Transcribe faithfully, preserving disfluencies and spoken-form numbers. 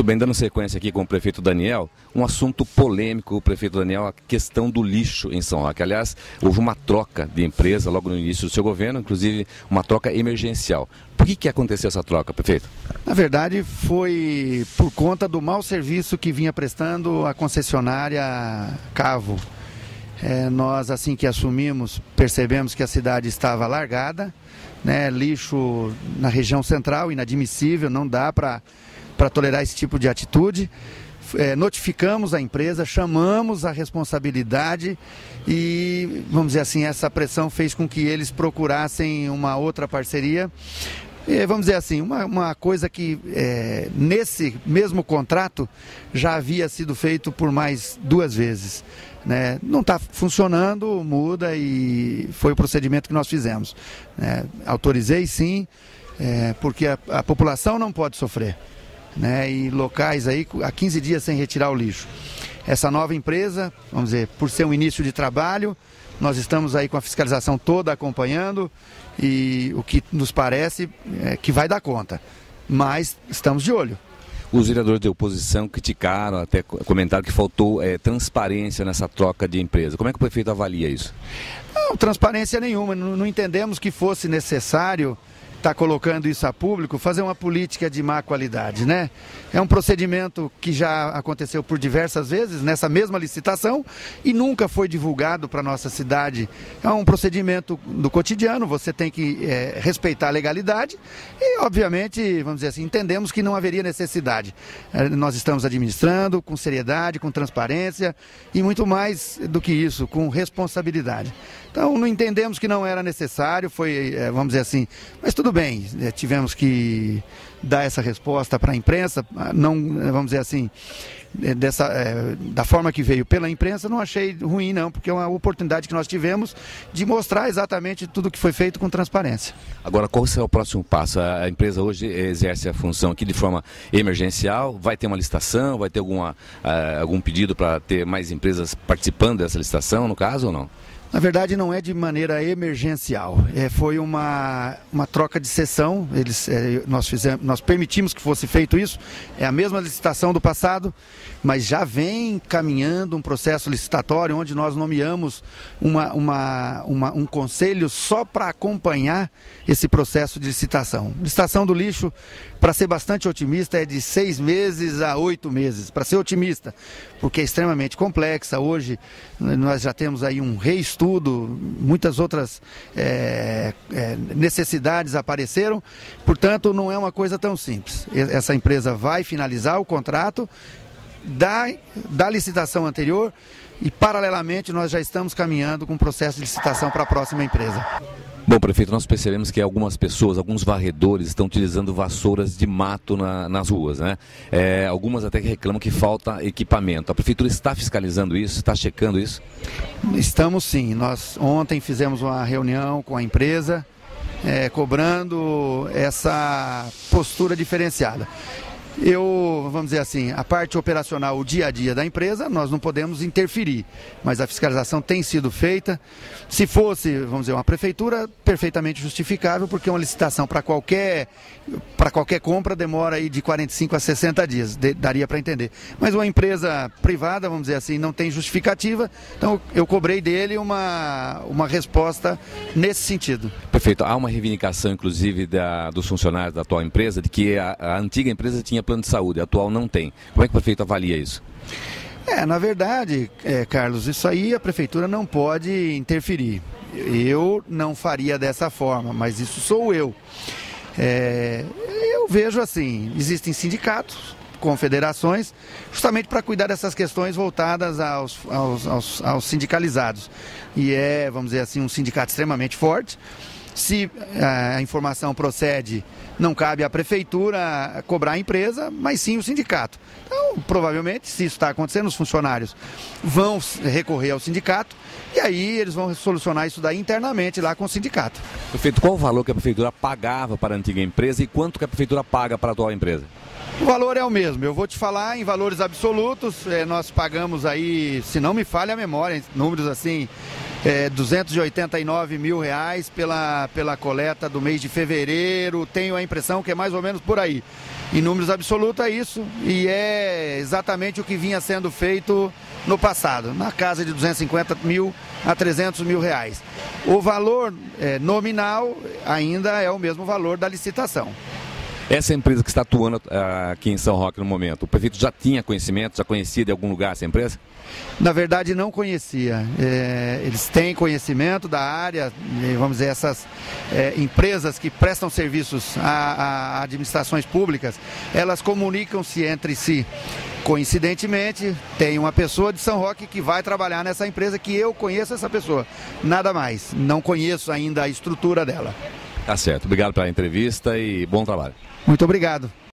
Muito bem, dando sequência aqui com o prefeito Daniel, um assunto polêmico, o prefeito Daniel, a questão do lixo em São Roque. Aliás, houve uma troca de empresa logo no início do seu governo, inclusive uma troca emergencial. Por que que aconteceu essa troca, prefeito? Na verdade, foi por conta do mau serviço que vinha prestando a concessionária Cavo. É, nós, assim que assumimos, percebemos que a cidade estava largada, né, lixo na região central, inadmissível, não dá para para tolerar esse tipo de atitude. É, notificamos a empresa, chamamos a responsabilidade e, vamos dizer assim, essa pressão fez com que eles procurassem uma outra parceria. E, vamos dizer assim, uma, uma coisa que é, nesse mesmo contrato já havia sido feito por mais duas vezes, né? Não está funcionando, muda, e foi o procedimento que nós fizemos, né? Autorizei sim, é, porque a, a população não pode sofrer, né? E locais aí há quinze dias sem retirar o lixo. Essa nova empresa, vamos dizer, por ser um início de trabalho, nós estamos aí com a fiscalização toda acompanhando e o que nos parece é que vai dar conta, mas estamos de olho. Os vereadores de oposição criticaram, até comentaram que faltou é, transparência nessa troca de empresa. Como é que o prefeito avalia isso? Não, transparência nenhuma, não, não entendemos que fosse necessário estar colocando isso a público, fazer uma política de má qualidade, né? É um procedimento que já aconteceu por diversas vezes nessa mesma licitação e nunca foi divulgado para a nossa cidade. É um procedimento do cotidiano, você tem que é, respeitar a legalidade e, obviamente, vamos dizer assim, entendemos que não haveria necessidade. Nós estamos administrando com seriedade, com transparência e muito mais do que isso, com responsabilidade. Então, não entendemos que não era necessário, foi, é, vamos dizer assim, mas tudo bem, é, tivemos que dar essa resposta para a imprensa, não, vamos dizer assim, dessa, é, da forma que veio pela imprensa, não achei ruim não, porque é uma oportunidade que nós tivemos de mostrar exatamente tudo que foi feito com transparência. Agora, qual será o próximo passo? A empresa hoje exerce a função aqui de forma emergencial, vai ter uma licitação, vai ter alguma, uh, algum pedido para ter mais empresas participando dessa licitação, no caso, ou não? Na verdade, não é de maneira emergencial, é, foi uma, uma troca de sessão, eles, é, nós, fizemos, nós permitimos que fosse feito isso, é a mesma licitação do passado, mas já vem caminhando um processo licitatório onde nós nomeamos uma, uma, uma, um conselho só para acompanhar esse processo de licitação. Licitação do lixo, para ser bastante otimista, é de seis meses a oito meses, para ser otimista, porque é extremamente complexa. Hoje nós já temos aí um reestudo, Tudo, muitas outras é, é, necessidades apareceram, portanto não é uma coisa tão simples. Essa empresa vai finalizar o contrato da, da licitação anterior e paralelamente nós já estamos caminhando com o processo de licitação para a próxima empresa. Bom, prefeito, nós percebemos que algumas pessoas, alguns varredores estão utilizando vassouras de mato na, nas ruas, né? É, algumas até que reclamam que falta equipamento. A prefeitura está fiscalizando isso, está checando isso? Estamos sim. Nós ontem fizemos uma reunião com a empresa, é, cobrando essa postura diferenciada. Eu, vamos dizer assim, a parte operacional, o dia a dia da empresa, nós não podemos interferir, mas a fiscalização tem sido feita. Se fosse, vamos dizer, uma prefeitura, perfeitamente justificável, porque uma licitação para qualquer, para qualquer compra demora aí de quarenta e cinco a sessenta dias, de, daria para entender. Mas uma empresa privada, vamos dizer assim, não tem justificativa, então eu cobrei dele uma, uma resposta nesse sentido. Perfeito. Há uma reivindicação, inclusive, da, dos funcionários da atual empresa, de que a, a antiga empresa tinha plano de saúde, a atual não tem. Como é que o prefeito avalia isso? É, na verdade, é, Carlos, isso aí a prefeitura não pode interferir. Eu não faria dessa forma, mas isso sou eu. É, eu vejo assim, existem sindicatos, confederações, justamente para cuidar dessas questões voltadas aos, aos, aos, aos sindicalizados. E é, vamos dizer assim, um sindicato extremamente forte. Se a informação procede, não cabe à prefeitura cobrar a empresa, mas sim o sindicato. Então, provavelmente, se isso está acontecendo, os funcionários vão recorrer ao sindicato e aí eles vão solucionar isso daí internamente lá com o sindicato. Prefeito, qual o valor que a prefeitura pagava para a antiga empresa e quanto que a prefeitura paga para a atual empresa? O valor é o mesmo, eu vou te falar em valores absolutos, nós pagamos aí, se não me falha a memória, números assim... É, duzentos e oitenta e nove mil reais pela, pela coleta do mês de fevereiro, tenho a impressão que é mais ou menos por aí. Em números absolutos é isso, e é exatamente o que vinha sendo feito no passado, na casa de duzentos e cinquenta mil a trezentos mil reais. O valor é, nominal ainda é o mesmo valor da licitação. Essa empresa que está atuando aqui em São Roque no momento, o prefeito já tinha conhecimento, já conhecia de algum lugar essa empresa? Na verdade não conhecia. É, eles têm conhecimento da área, vamos dizer, essas é, empresas que prestam serviços a, a administrações públicas, elas comunicam-se entre si. Coincidentemente, tem uma pessoa de São Roque que vai trabalhar nessa empresa, que eu conheço essa pessoa, nada mais. Não conheço ainda a estrutura dela. Tá certo. Obrigado pela entrevista e bom trabalho. Muito obrigado.